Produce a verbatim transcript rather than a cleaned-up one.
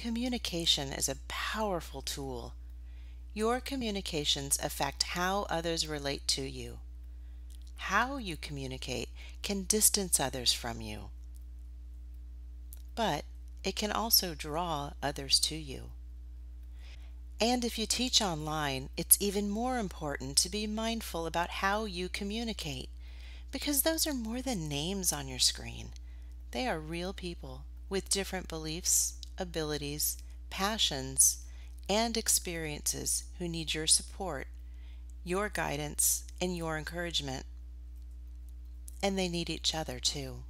Communication is a powerful tool. Your communications affect how others relate to you. How you communicate can distance others from you, but it can also draw others to you. And if you teach online, it's even more important to be mindful about how you communicate, because those are more than names on your screen. They are real people with different beliefs, abilities, passions, and experiences who need your support, your guidance, and your encouragement. And they need each other too.